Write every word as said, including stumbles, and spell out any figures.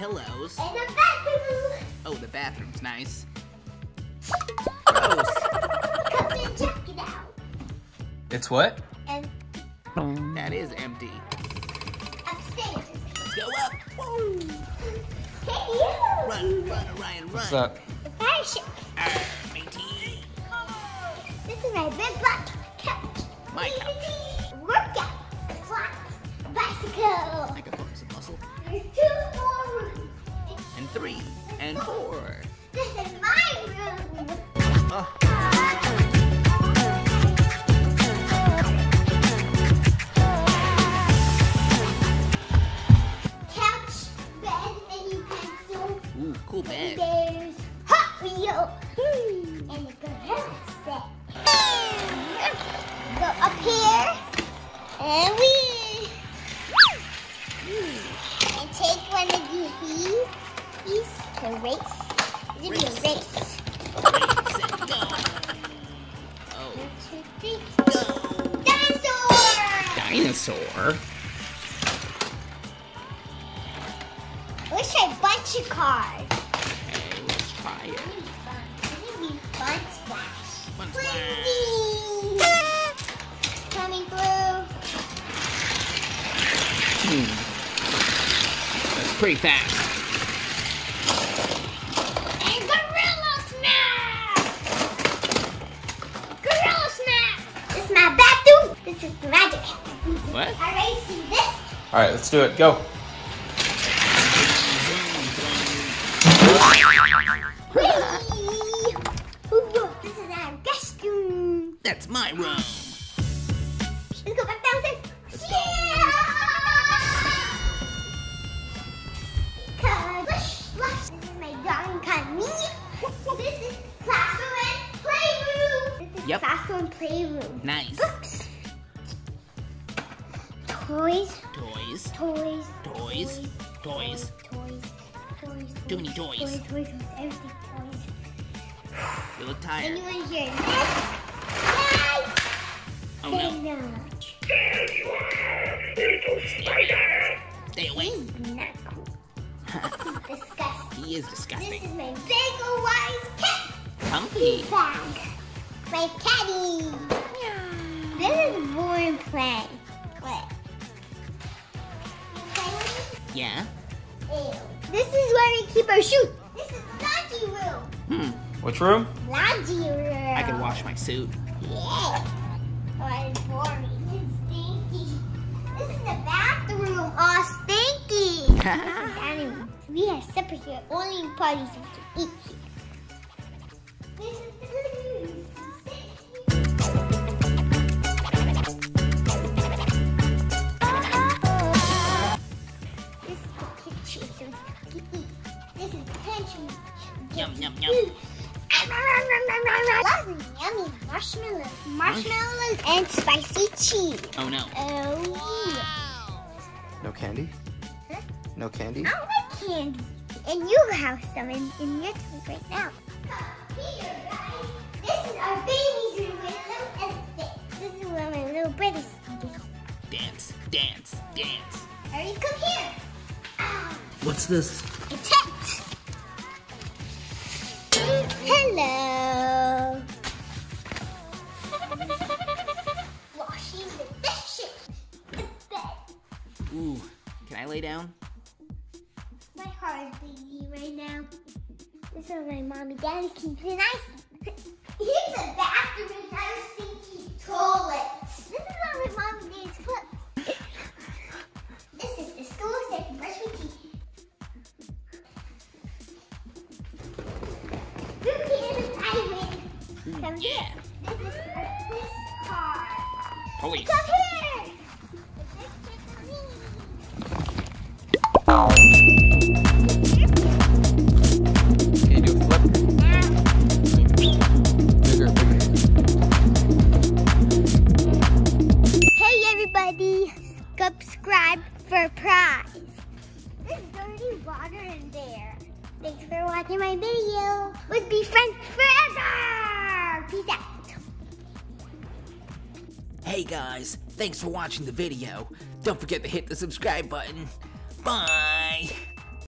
pillows. And the bathroom. Oh, the bathroom's nice. Gross. Come and check it out. It's what? Empty. That is empty. Upstairs. Let's go up. Whoa. Hey, you. Run, run, Ryan, run. What's up? The fire ship. Arr, matey. Oh. This is my big butt couch. My couch. Workout. Bicycle. I can focus on muscle. There's two more rooms. And three. And four. This is my room. Oh. Couch, bed, mini pencil. Ooh, cool bed. And there's Hot Wheel. Hmm. And a gorilla set. Go up here. And we. And take one of these, these to race. It's going to be a race. Race and go. Oh. One, two, three, go. Dinosaur! Dinosaur? Let's try Bunch of Cards. Okay, let's try it. It's going to be fun. It's going to be Fun Splash. Fun Splash. Coming through. Hmm. Pretty fast. And Gorilla Snap! Gorilla Snap! This is my bathroom. This is the magic. What? I already see this. Alright, let's do it. Go. This is our guest room. That's my room. Let's go back downstairs. Let's yeah! This is my darling Connie. This is classroom and playroom. This is yep. classroom and playroom. Nice. Books. Toys. Toys. Toys. Toys. Toys. Toys. Toys. Too many toys. Toys. Toys. Toys. Everything. Toys. You look tired. Anyone here? This. Guys. Oh no. There you are, little spider. Stay away. He's not cool. He's disgusting. He is disgusting. This is my big wise cat. Comfy. Bag. My catty. Yeah. This is boring play. What? Yeah. Ew. This is where we keep our shoes. This is laundry room. Hmm. Which room? Laundry room. I can wash my suit. Yeah. Oh, it's boring. It's stinky. This is the bathroom. All stinky. This is animal. We have supper here, only in parties we can eat here. This is the room. This is the kitchen, so we can eat. This is the pantry. Yum, yum, yum. Lots of yummy marshmallows. Marshmallows mm. and spicy cheese. Oh no. Oh yeah. No candy? Huh? No candy? No. Candy. And you have some in, in your tub right now. Come here, guys. This is our baby's room with a little elephant. This is where my little brother's sleeping. Dance, dance, dance. Hurry, come here. Ah. What's this? A tent. Hello. Washing the dishes. The bed. Ooh, can I lay down? My heart is beating right now. This is where my mom and daddy keeps it nice. Here's a bathroom and our stinky toilet. This is where my mom and daddy's clothes. This is the school set for brush my teeth. Rookie and a diamond. Come yeah. here. This is our police car. Police. Come here. Subscribe for a prize. There's dirty water in there. Thanks for watching my video. We'll be friends forever. Peace out. Hey guys, thanks for watching the video. Don't forget to hit the subscribe button. Bye.